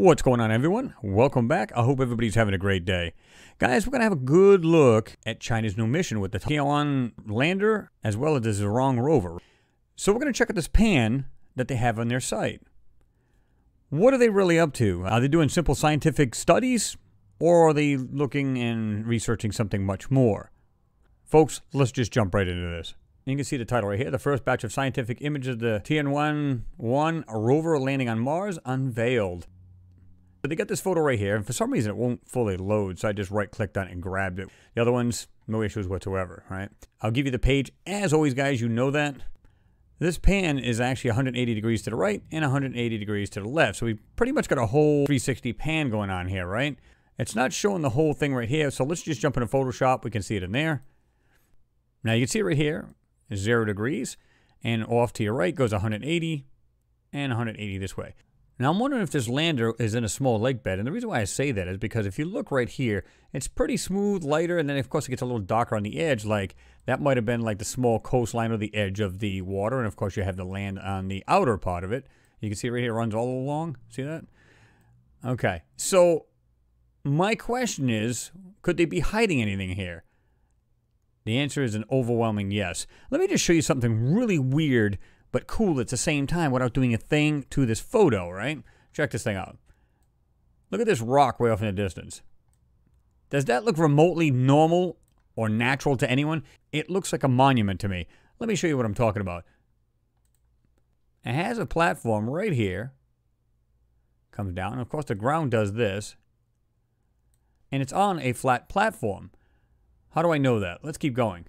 What's going on, everyone? Welcome back. I hope everybody's having a great day. Guys, we're going to have a good look at China's new mission with the Tianwen lander as well as the Zhurong rover. So we're going to check out this pan that they have on their site. What are they really up to? Are they doing simple scientific studies, or are they looking and researching something much more? Folks, let's just jump right into this. You can see the title right here. The first batch of scientific images of the Tianwen-1 rover landing on Mars unveiled. So they got this photo right here, and for some reason it won't fully load, so I just right-clicked on it and grabbed it. The other ones, no issues whatsoever, right? I'll give you the page. As always, guys, you know that. This pan is actually 180 degrees to the right and 180 degrees to the left, so we pretty much got a whole 360 pan going on here, right? It's not showing the whole thing right here, so let's just jump into Photoshop. We can see it in there. Now you can see it right here, 0 degrees, and off to your right goes 180 and 180 this way. Now, I'm wondering if this lander is in a small lake bed, and the reason why I say that is because if you look right here, it's pretty smooth, lighter, and then, of course, it gets a little darker on the edge, like that might have been like the small coastline or the edge of the water, and, of course, you have the land on the outer part of it. You can see right here it runs all along. See that? Okay. So my question is, could they be hiding anything here? The answer is an overwhelming yes. Let me just show you something really weird but cool at the same time without doing a thing to this photo, right? Check this thing out. Look at this rock way off in the distance. Does that look remotely normal or natural to anyone? It looks like a monument to me. Let me show you what I'm talking about. It has a platform right here. Comes down. Of course, the ground does this. And it's on a flat platform. How do I know that? Let's keep going.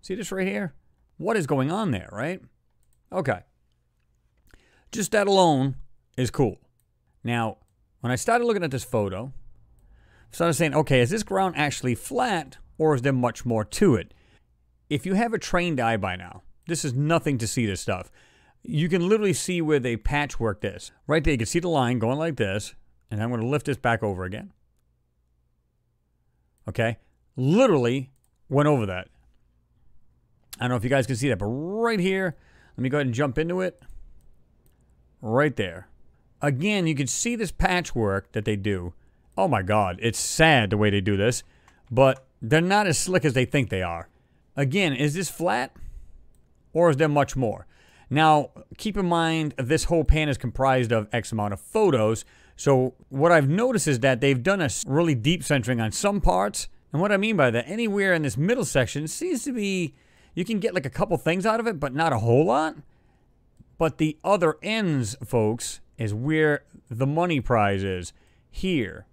See this right here? What is going on there, right? Okay, just that alone is cool. Now, when I started looking at this photo, I started saying, okay, is this ground actually flat, or is there much more to it? If you have a trained eye by now, this is nothing to see this stuff. You can literally see where they patchwork this. Right there, you can see the line going like this, and I'm going to lift this back over again. Okay, literally went over that. I don't know if you guys can see that, but right here, let me go ahead and jump into it. Right there. Again, you can see this patchwork that they do. Oh my God, it's sad the way they do this, but they're not as slick as they think they are. Again, is this flat, or is there much more? Now, keep in mind, this whole pan is comprised of X amount of photos. So what I've noticed is that they've done a really deep centering on some parts. And what I mean by that, anywhere in this middle section seems to be... you can get like a couple things out of it, but not a whole lot. But the other ends, folks, is where the money prize is. Here.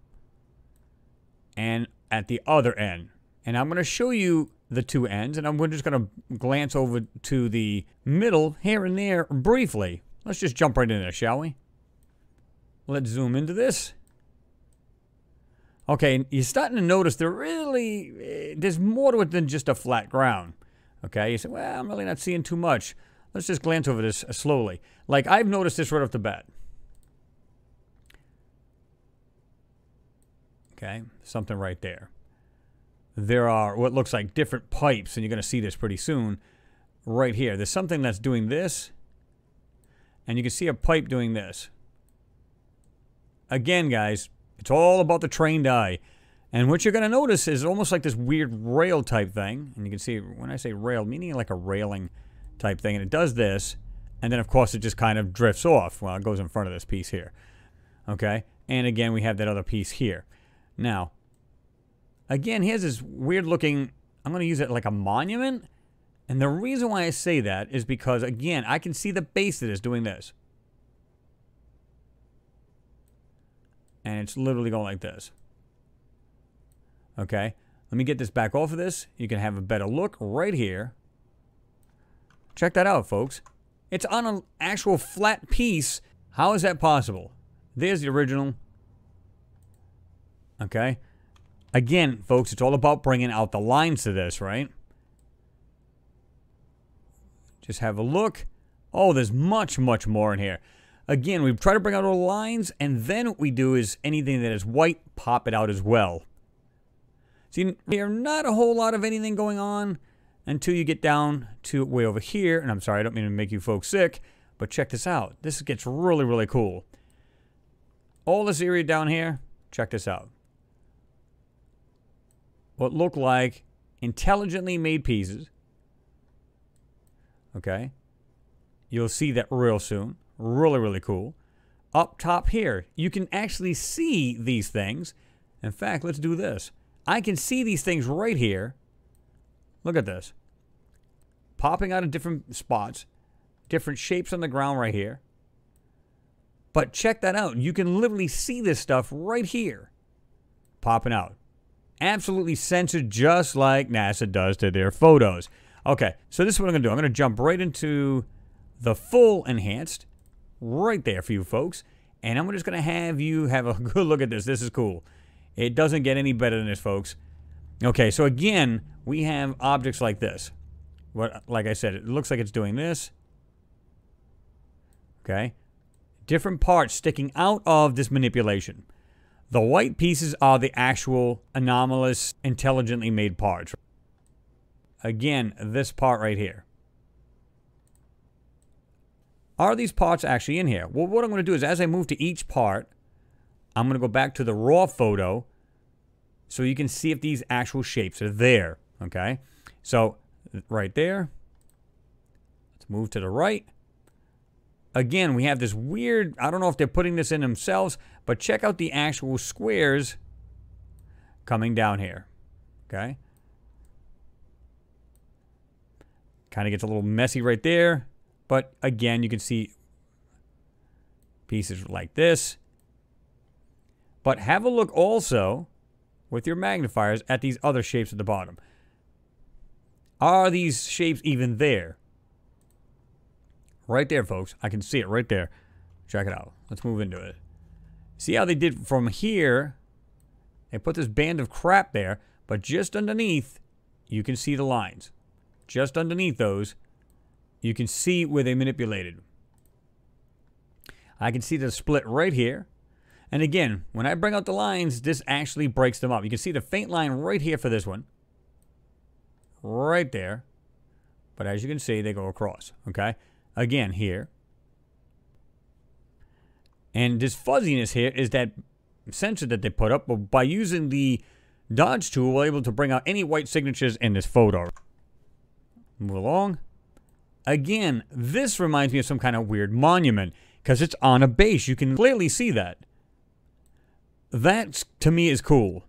And at the other end. And I'm going to show you the two ends. And we're just going to glance over to the middle here and there briefly. Let's just jump right in there, shall we? Let's zoom into this. Okay, you're starting to notice there really... there's more to it than just a flat ground. Okay, you say, well, I'm really not seeing too much. Let's just glance over this slowly. Like, I've noticed this right off the bat. Okay, something right there. There are what looks like different pipes, and you're going to see this pretty soon. Right here, there's something that's doing this, and you can see a pipe doing this. Again, guys, it's all about the trained eye. And what you're going to notice is almost like this weird rail type thing. And you can see when I say rail, meaning like a railing type thing. And it does this. And then, of course, it just kind of drifts off. Well, it goes in front of this piece here. Okay. And again, we have that other piece here. Now, again, here's this weird looking, I'm going to use it like a monument. And the reason why I say that is because, again, I can see the base that is doing this. And it's literally going like this. Okay, let me get this back off of this. You can have a better look right here. Check that out, folks. It's on an actual flat piece. How is that possible? There's the original. Okay. Again, folks, it's all about bringing out the lines to this, right? Just have a look. Oh, there's much, much more in here. Again, we try to bring out all the lines, and then what we do is anything that is white, pop it out as well. See, there's not a whole lot of anything going on until you get down to way over here. And I'm sorry, I don't mean to make you folks sick, but check this out. This gets really, really cool. all this area down here, check this out. What look like intelligently made pieces. Okay. You'll see that real soon. Really, really cool. Up top here, you can actually see these things. In fact, let's do this. I can see these things right here. Look at this. Popping out of different spots. Different shapes on the ground right here. But check that out. You can literally see this stuff right here. Popping out. Absolutely censored, just like NASA does to their photos. Okay, so this is what I'm going to do. I'm going to jump right into the full enhanced right there for you folks. And I'm just going to have you have a good look at this. This is cool. It doesn't get any better than this, folks. Okay, so again, we have objects like this. Like I said, it looks like it's doing this. Okay. Different parts sticking out of this manipulation. The white pieces are the actual anomalous, intelligently made parts. Again, this part right here. Are these parts actually in here? Well, what I'm going to do is as I move to each part, I'm going to go back to the raw photo so you can see if these actual shapes are there. Okay? So, right there. Let's move to the right. Again, we have this weird, I don't know if they're putting this in themselves, but check out the actual squares coming down here. Okay? Kind of gets a little messy right there. But again, you can see pieces like this. But have a look also with your magnifiers at these other shapes at the bottom. Are these shapes even there? Right there, folks. I can see it right there. Check it out. Let's move into it. See how they did from here? They put this band of crap there, but just underneath, you can see the lines. Just underneath those, you can see where they manipulated. I can see the split right here. And again, when I bring out the lines, this actually breaks them up. You can see the faint line right here for this one. Right there. But as you can see, they go across. Okay? Again, here. And this fuzziness here is that sensor that they put up. But by using the dodge tool, we're able to bring out any white signatures in this photo. Move along. Again, this reminds me of some kind of weird monument. Because it's on a base. You can clearly see that. That, to me, is cool.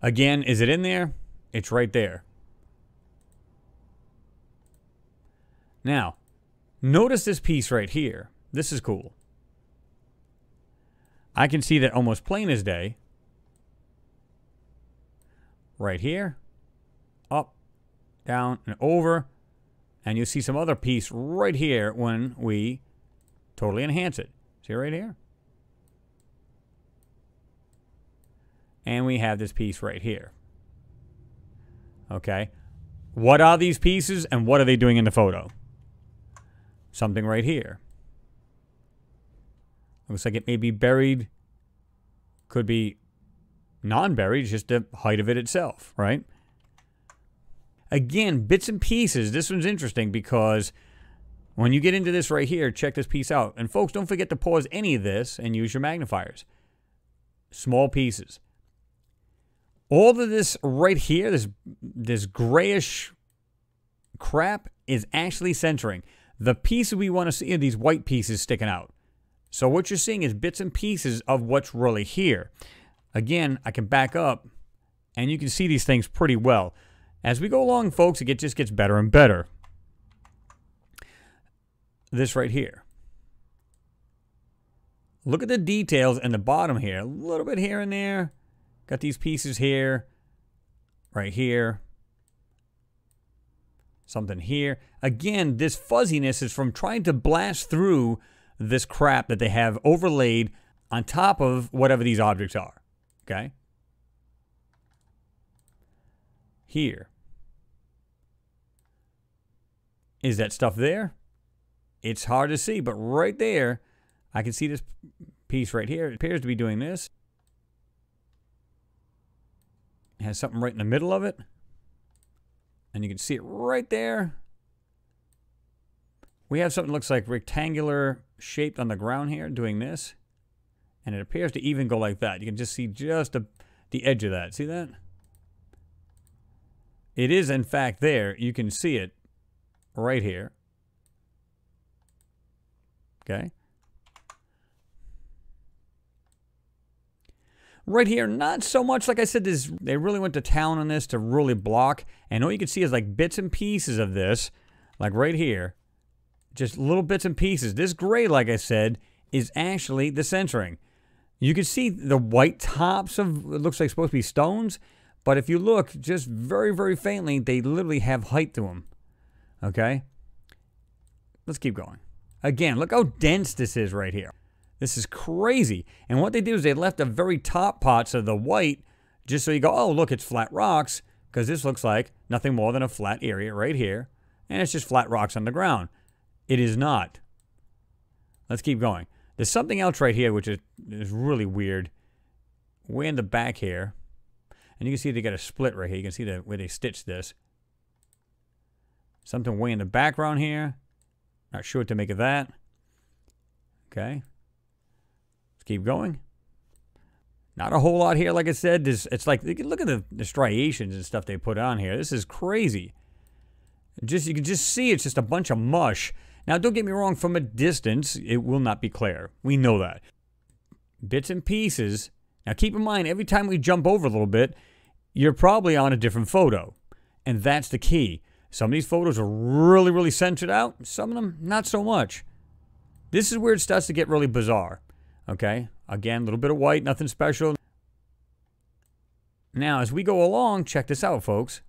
Again, is it in there? It's right there. Now, notice this piece right here. This is cool. I can see that almost plain as day. Right here. Up, down, and over. And you'll see some other piece right here when we totally enhance it. See right here? And we have this piece right here. Okay. What are these pieces and what are they doing in the photo? Something right here. Looks like it may be buried. Could be non-buried. Just the height of it itself, right? Again, bits and pieces. This one's interesting because when you get into this right here, check this piece out. And folks, don't forget to pause any of this and use your magnifiers. Small pieces. All of this right here, this grayish crap is actually centering. The pieces we want to see are these white pieces sticking out. So what you're seeing is bits and pieces of what's really here. Again, I can back up and you can see these things pretty well. As we go along, folks, it just gets better and better. This right here. Look at the details in the bottom here. A little bit here and there. Got these pieces here. Right here. Something here. Again, this fuzziness is from trying to blast through this crap that they have overlaid on top of whatever these objects are. Okay? Here. Is that stuff there? It's hard to see, but right there, I can see this piece right here. It appears to be doing this. It has something right in the middle of it. And you can see it right there. We have something that looks like rectangular shaped on the ground here doing this. And it appears to even go like that. You can just see just the edge of that. See that? It is, in fact, there. You can see it right here. Okay. Right here, not so much. Like I said, this, they really went to town on this to really block. And all you can see is like bits and pieces of this, like right here. Just little bits and pieces. This gray, like I said, is actually the centering. You can see the white tops of, it looks like supposed to be stones. But if you look just very, very faintly, they literally have height to them. Okay? Let's keep going. Again, look how dense this is right here. This is crazy. And what they do is they left the very top parts of the white just so you go, oh, look, it's flat rocks, because this looks like nothing more than a flat area right here. And it's just flat rocks on the ground. It is not. Let's keep going. There's something else right here which is really weird. Way in the back here. And you can see they got a split right here. You can see the way they stitched this. Something way in the background here. Not sure what to make of that. Okay. Let's keep going. Not a whole lot here, like I said. This, it's like, you can look at the striations and stuff they put on here. This is crazy. Just, you can just see it's just a bunch of mush. Now, don't get me wrong. From a distance, it will not be clear. We know that. Bits and pieces. Now, keep in mind, every time we jump over a little bit, you're probably on a different photo. And that's the key. Some of these photos are really, really centered out. Some of them, not so much. This is where it starts to get really bizarre. Okay? Again, a little bit of white, nothing special. Now, as we go along, check this out, folks.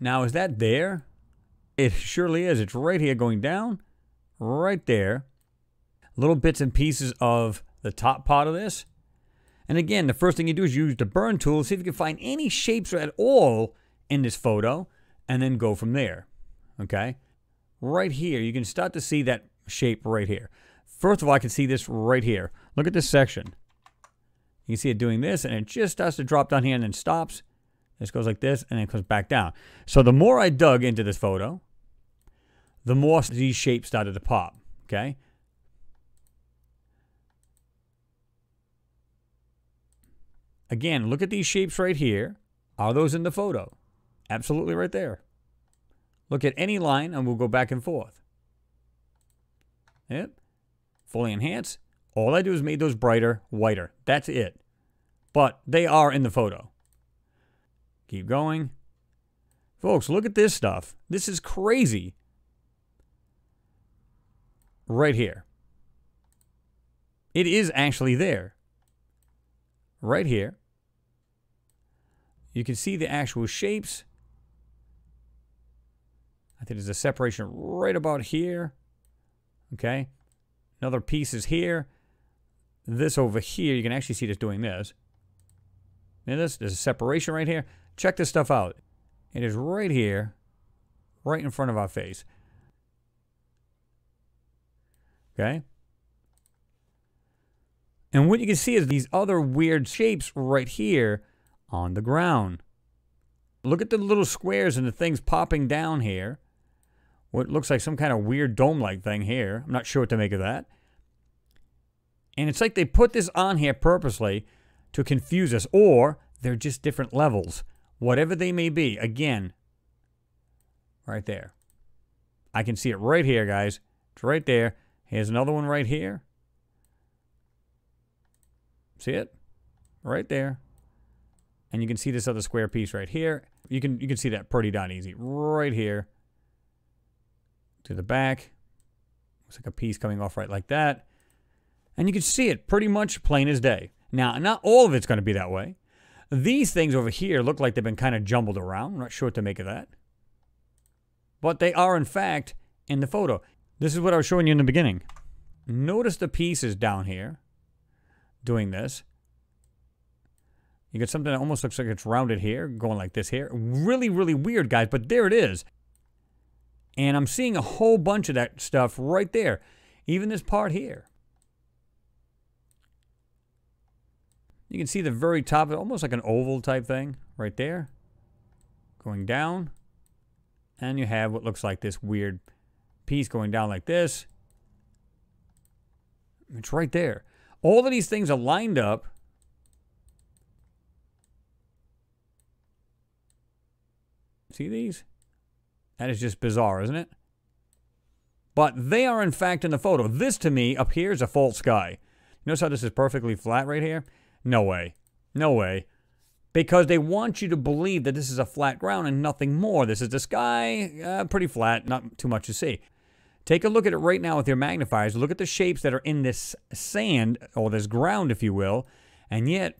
Now, is that there? It surely is. It's right here going down. Right there. Little bits and pieces of the top part of this. And again, the first thing you do is use the burn tool, see if you can find any shapes at all in this photo, and then go from there. Okay? Right here, you can start to see that shape right here. First of all, I can see this right here. Look at this section. You can see it doing this, and it just starts to drop down here and then stops. This goes like this, and then comes back down. So the more I dug into this photo, the more these shapes started to pop. Okay? Again, look at these shapes right here. Are those in the photo? Absolutely right there. Look at any line and we'll go back and forth. Yep. Fully enhanced. All I do is make those brighter, whiter. That's it. But they are in the photo. Keep going. Folks, look at this stuff. This is crazy. Right here. It is actually there. Right here. You can see the actual shapes. I think there's a separation right about here. Okay. Another piece is here. This over here, you can actually see this doing this. And this, there's a separation right here. Check this stuff out. It is right here, right in front of our face. Okay. And what you can see is these other weird shapes right here on the ground. Look at the little squares and the things popping down here. What looks like some kind of weird dome-like thing here. I'm not sure what to make of that. And it's like they put this on here purposely to confuse us, or they're just different levels. Whatever they may be. Again, right there. I can see it right here, guys. It's right there. Here's another one right here. See it? Right there. And you can see this other square piece right here. You can see that pretty darn easy. Right here. To the back. Looks like a piece coming off right like that. And you can see it pretty much plain as day. Now, not all of it's going to be that way. These things over here look like they've been kind of jumbled around. I'm not sure what to make of that. But they are, in fact, in the photo. This is what I was showing you in the beginning. Notice the pieces down here. Doing this. You get something that almost looks like it's rounded here, going like this here. Really, really weird, guys, but there it is. And I'm seeing a whole bunch of that stuff right there. Even this part here. You can see the very top of it, almost like an oval type thing right there. Going down. And you have what looks like this weird piece going down like this. It's right there. All of these things are lined up. See these? That is just bizarre, isn't it? But they are, in fact, in the photo. This, to me, up here is a false sky. Notice how this is perfectly flat right here? No way. No way. Because they want you to believe that this is a flat ground and nothing more. This is the sky, pretty flat, not too much to see. Take a look at it right now with your magnifiers. Look at the shapes that are in this sand, or this ground, if you will. And yet,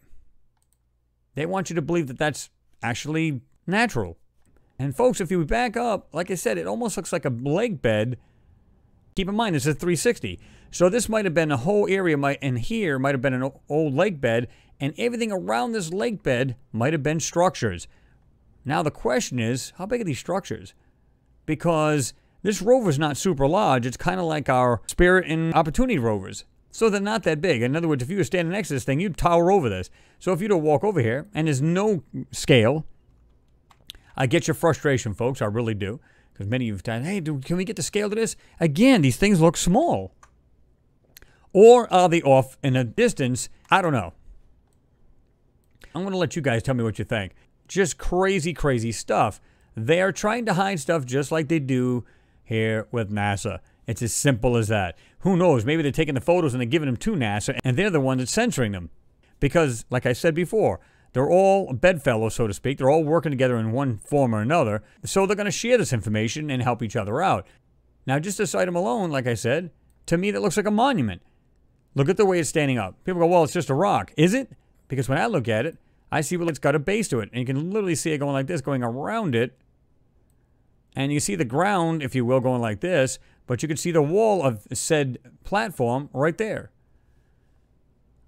they want you to believe that that's actually natural. And folks, if you back up, like I said, it almost looks like a lake bed. Keep in mind, this is 360. So this might have been a whole area, and here might have been an old lake bed, and everything around this lake bed might have been structures. Now the question is, how big are these structures? Because this rover's not super large. It's kind of like our Spirit and Opportunity rovers. So they're not that big. In other words, if you were standing next to this thing, you'd tower over this. So if you were to walk over here, and there's no scale, I get your frustration, folks. I really do. Because many of you have said, hey, can we get the scale to this? Again, these things look small. Or are they off in a distance? I don't know. I'm going to let you guys tell me what you think. Just crazy, crazy stuff. They are trying to hide stuff just like they do here with NASA. It's as simple as that. Who knows? Maybe they're taking the photos and they're giving them to NASA, and they're the ones that's censoring them. Because, like I said before, they're all bedfellows, so to speak. They're all working together in one form or another. So they're going to share this information and help each other out. Now, just this item alone, like I said, to me, that looks like a monument. Look at the way it's standing up. People go, well, it's just a rock. Is it? Because when I look at it, I see, well, it's got a base to it. And you can literally see it going like this, going around it. And you see the ground, if you will, going like this. But you can see the wall of said platform right there.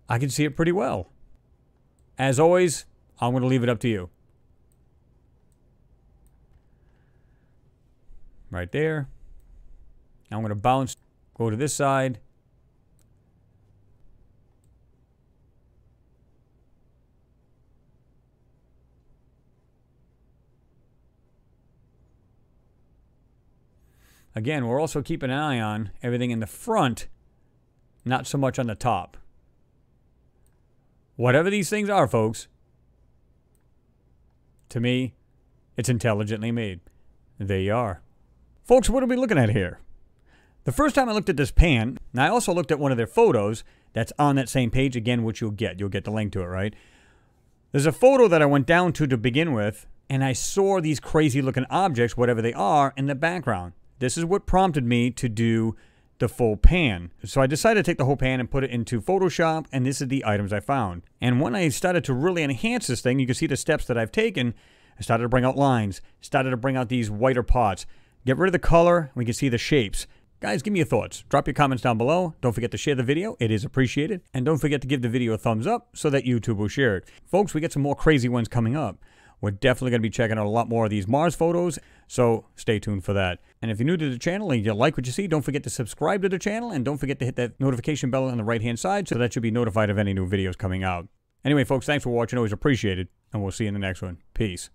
I can see it pretty well. As always, I'm going to leave it up to you. Right there. I'm going to bounce, go to this side. Again, we're also keeping an eye on everything in the front, not so much on the top. Whatever these things are, folks, to me, it's intelligently made. There you are. Folks, what are we looking at here? The first time I looked at this pan, and I also looked at one of their photos that's on that same page, again, which you'll get. You'll get the link to it, right? There's a photo that I went down to begin with, and I saw these crazy-looking objects, whatever they are, in the background. This is what prompted me to do the full pan. So I decided to take the whole pan and put it into Photoshop, and this is the items I found. And when I started to really enhance this thing, you can see the steps that I've taken. I started to bring out lines, started to bring out these whiter pots, get rid of the color, we can see the shapes. Guys, give me your thoughts. Drop your comments down below. Don't forget to share the video. It is appreciated. And don't forget to give the video a thumbs up so that YouTube will share it. Folks, we get some more crazy ones coming up. We're definitely going to be checking out a lot more of these Mars photos, so stay tuned for that. And if you're new to the channel and you like what you see, don't forget to subscribe to the channel, and don't forget to hit that notification bell on the right-hand side so that you'll be notified of any new videos coming out. Anyway, folks, thanks for watching. Always appreciated, and we'll see you in the next one. Peace.